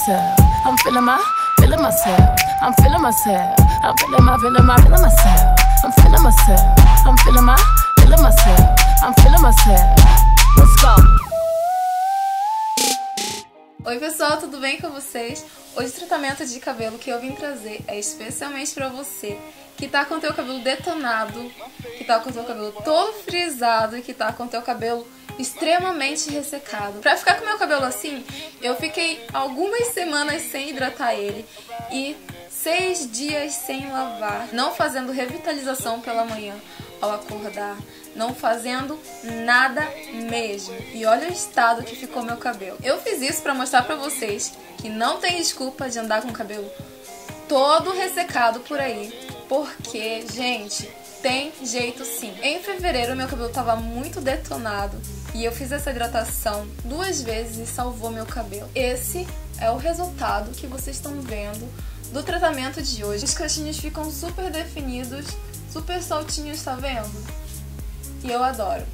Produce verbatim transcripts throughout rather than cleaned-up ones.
myself. I'm feeling my, feeling myself. I'm feeling myself. I'm feeling my, feeling my, feeling myself. I'm feeling myself. I'm feeling my, feeling myself. I'm feeling myself. Let's go. Oi pessoal, tudo bem com vocês? Hoje o tratamento de cabelo que eu vim trazer é especialmente pra você que tá com teu cabelo detonado, que tá com teu cabelo todo frisado e que tá com teu cabelo extremamente ressecado. Pra ficar com meu cabelo assim, eu fiquei algumas semanas sem hidratar ele e seis dias sem lavar, não fazendo revitalização pela manhã ao acordar, não fazendo nada mesmo. E olha o estado que ficou meu cabelo. Eu fiz isso pra mostrar pra vocês que não tem desculpa de andar com o cabelo todo ressecado por aí, porque, gente, tem jeito sim. Em fevereiro meu cabelo tava muito detonado e eu fiz essa hidratação duas vezes e salvou meu cabelo. Esse é o resultado que vocês estão vendo do tratamento de hoje. Os cachinhos ficam super definidos, super soltinhos, tá vendo? E eu adoro.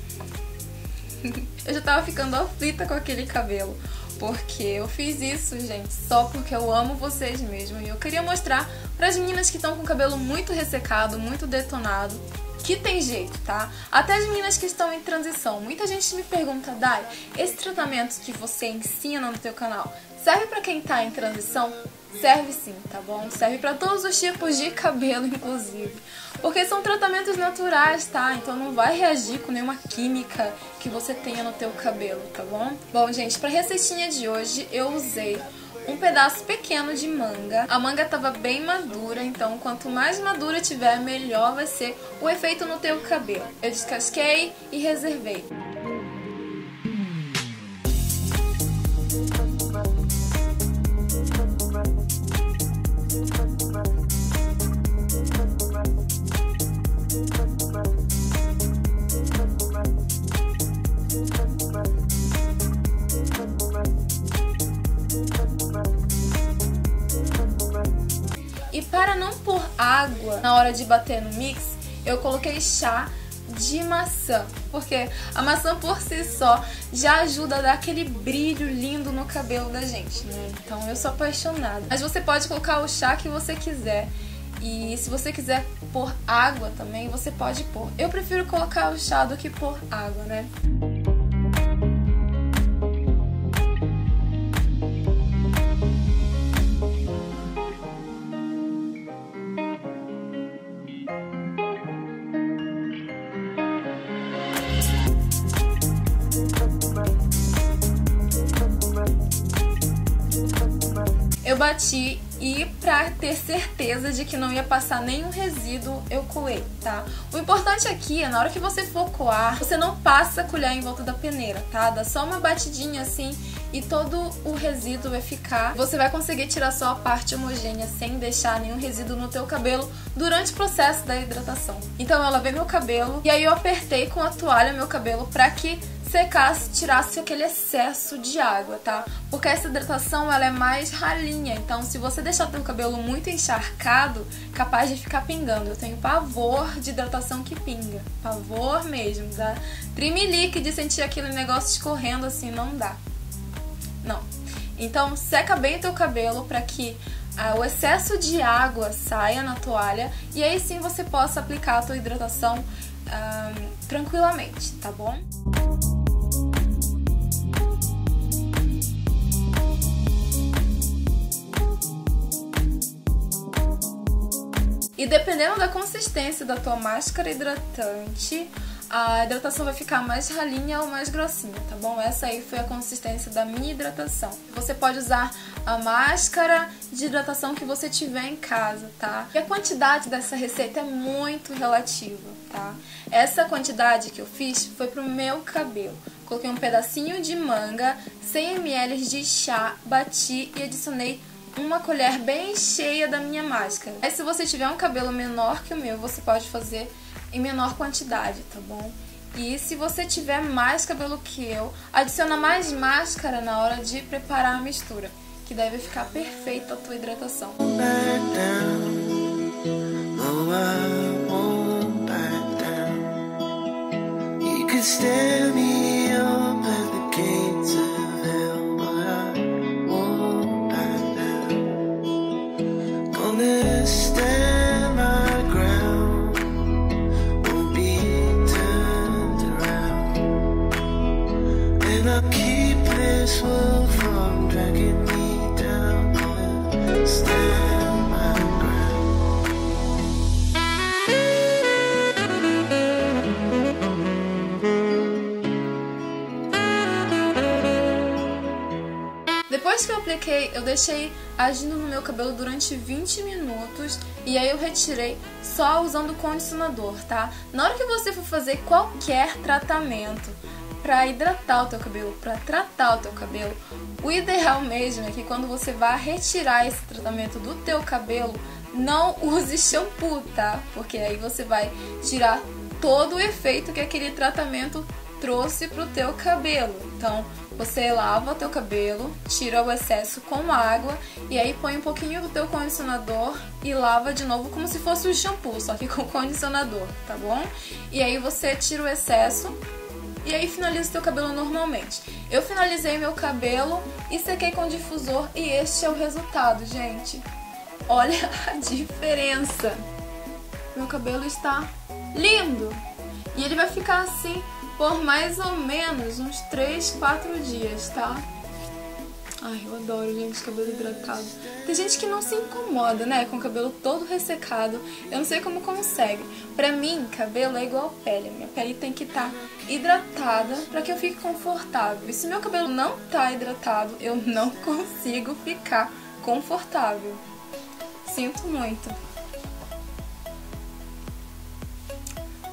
Eu já tava ficando aflita com aquele cabelo, porque eu fiz isso, gente, só porque eu amo vocês mesmo. E eu queria mostrar pras meninas que estão com o cabelo muito ressecado, muito detonado, que tem jeito, tá? Até as meninas que estão em transição. Muita gente me pergunta, Dai, esse tratamento que você ensina no teu canal serve pra quem tá em transição? Serve sim, tá bom? Serve pra todos os tipos de cabelo, inclusive. Porque são tratamentos naturais, tá? Então não vai reagir com nenhuma química que você tenha no teu cabelo, tá bom? Bom, gente, pra receitinha de hoje eu usei um pedaço pequeno de manga. A manga tava bem madura, então quanto mais madura tiver, melhor vai ser o efeito no teu cabelo. Eu descasquei e reservei. E para não pôr água na hora de bater no mix, eu coloquei chá de maçã, porque a maçã por si só já ajuda a dar aquele brilho lindo no cabelo da gente, né? Então eu sou apaixonada. Mas você pode colocar o chá que você quiser. E se você quiser pôr água também, você pode pôr. Eu prefiro colocar o chá do que pôr água, né? Eu bati e pra ter certeza de que não ia passar nenhum resíduo, eu coei, tá? O importante aqui é, na hora que você for coar, você não passa a colher em volta da peneira, tá? Dá só uma batidinha assim e todo o resíduo vai ficar. Você vai conseguir tirar só a parte homogênea sem deixar nenhum resíduo no teu cabelo durante o processo da hidratação. Então eu lavei meu cabelo e aí eu apertei com a toalha meu cabelo pra que secasse, tirasse aquele excesso de água, tá? Porque essa hidratação ela é mais ralinha, então se você deixar teu cabelo muito encharcado, capaz de ficar pingando. Eu tenho pavor de hidratação que pinga, pavor mesmo, dá trimilique de sentir aquele negócio escorrendo assim, não dá, não. Então seca bem teu cabelo para que ah, o excesso de água saia na toalha e aí sim você possa aplicar a tua hidratação ah, tranquilamente, tá bom? E dependendo da consistência da tua máscara hidratante, a hidratação vai ficar mais ralinha ou mais grossinha, tá bom? Essa aí foi a consistência da minha hidratação. Você pode usar a máscara de hidratação que você tiver em casa, tá? E a quantidade dessa receita é muito relativa, tá? Essa quantidade que eu fiz foi pro meu cabelo. Coloquei um pedacinho de manga, cem mililitros de chá, bati e adicionei uma colher bem cheia da minha máscara. Aí se você tiver um cabelo menor que o meu, você pode fazer em menor quantidade, tá bom? E se você tiver mais cabelo que eu, adiciona mais máscara na hora de preparar a mistura, que deve ficar perfeita a tua hidratação. Depois que eu apliquei, eu deixei agindo no meu cabelo durante vinte minutos e aí eu retirei só usando condicionador, tá? Na hora que você for fazer qualquer tratamento pra hidratar o teu cabelo, pra tratar o teu cabelo, o ideal mesmo é que quando você vá retirar esse tratamento do teu cabelo, não use shampoo, tá? Porque aí você vai tirar todo o efeito que aquele tratamento trouxe pro teu cabelo. Então, você lava o teu cabelo, tira o excesso com água e aí põe um pouquinho do teu condicionador e lava de novo como se fosse um shampoo, só que com condicionador, tá bom? E aí você tira o excesso e aí finaliza o teu cabelo normalmente. Eu finalizei meu cabelo e sequei com difusor e este é o resultado, gente. Olha a diferença! Meu cabelo está lindo! E ele vai ficar assim por mais ou menos uns três, quatro dias, tá? Ai, eu adoro, gente, cabelo hidratado. Tem gente que não se incomoda, né? Com o cabelo todo ressecado. Eu não sei como consegue. Pra mim, cabelo é igual pele. Minha pele tem que estar hidratada pra que eu fique confortável. E se meu cabelo não tá hidratado, eu não consigo ficar confortável. Sinto muito.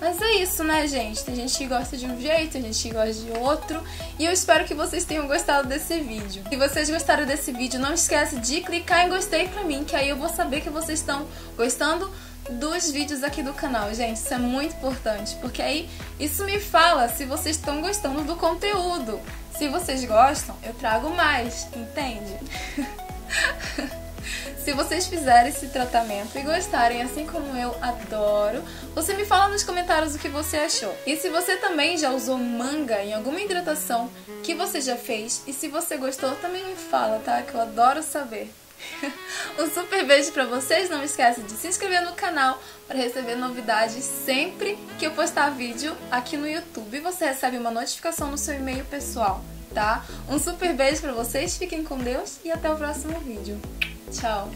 Mas é isso, né, gente? Tem gente que gosta de um jeito, tem gente que gosta de outro. E eu espero que vocês tenham gostado desse vídeo. Se vocês gostaram desse vídeo, não esquece de clicar em gostei pra mim, que aí eu vou saber que vocês estão gostando dos vídeos aqui do canal, gente. Isso é muito importante, porque aí isso me fala se vocês estão gostando do conteúdo. Se vocês gostam, eu trago mais, entende? Se vocês fizerem esse tratamento e gostarem, assim como eu adoro, você me fala nos comentários o que você achou. E se você também já usou manga em alguma hidratação que você já fez, e se você gostou, também me fala, tá? Que eu adoro saber. Um super beijo pra vocês, não esquece de se inscrever no canal para receber novidades sempre que eu postar vídeo aqui no YouTube. Você recebe uma notificação no seu e-mail pessoal, tá? Um super beijo pra vocês, fiquem com Deus e até o próximo vídeo. Tchau!